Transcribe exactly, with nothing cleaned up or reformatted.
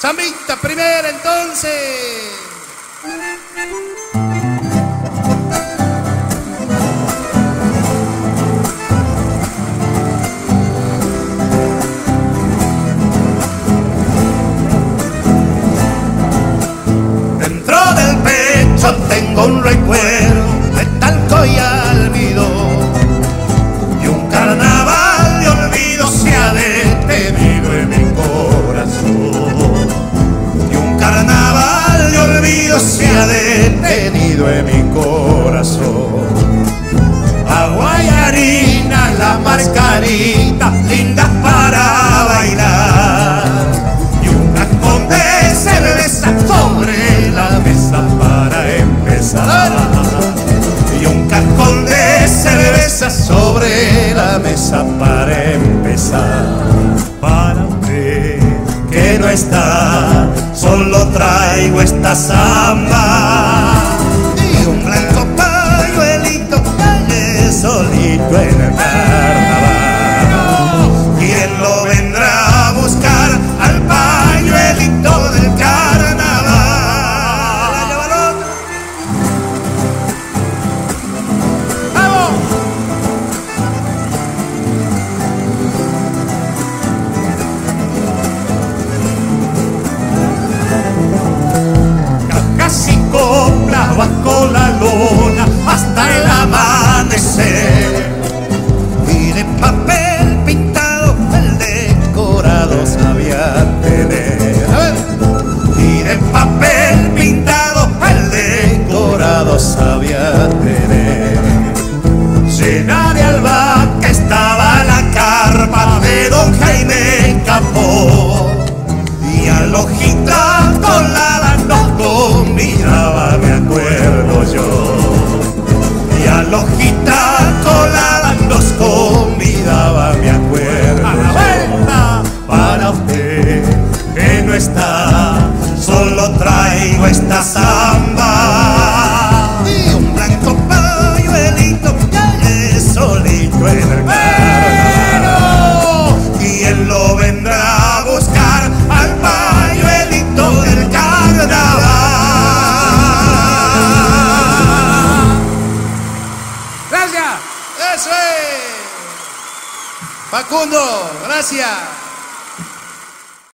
Zambita primera entonces. Dentro del pecho tengo un recuerdo de talco y almidón, y un carnaval de olvido se ha detenido en mi corazón. Y un carnaval de olvido se ha detenido en mi corazón. Aguayarinas, las mascaritas, lindas para bailar, y una con de cerveza sobre la mesa para empezar. Y un cajón de cerveza sobre la mesa para empezar. Para usted que no está, solo traigo esta samba y un blanco pañuelito calle solito en el carnaval. ¿Quién lo vendrá a buscar al pañuelito del carnaval? ¡Vamos! Cacas y coplas bajo la luna hasta el amanecer, y de papel pintado el decorado sabía tener. Y de papel pintado el decorado sabía tener. Llena de albahaca estaba la carpa de Don Jaime en Campos, y a los gitanos coladas nos convidaba, me acuerdo yo. Y a los gitanos coladas nos convidaba, me acuerdo yo. Para usted que no está, solo traigo esta samba y un blanco pañuelito calle solito en el carnaval. Y él lo vendrá a buscar al pañuelito del carnaval. Gracias. Eso es. Facundo, gracias.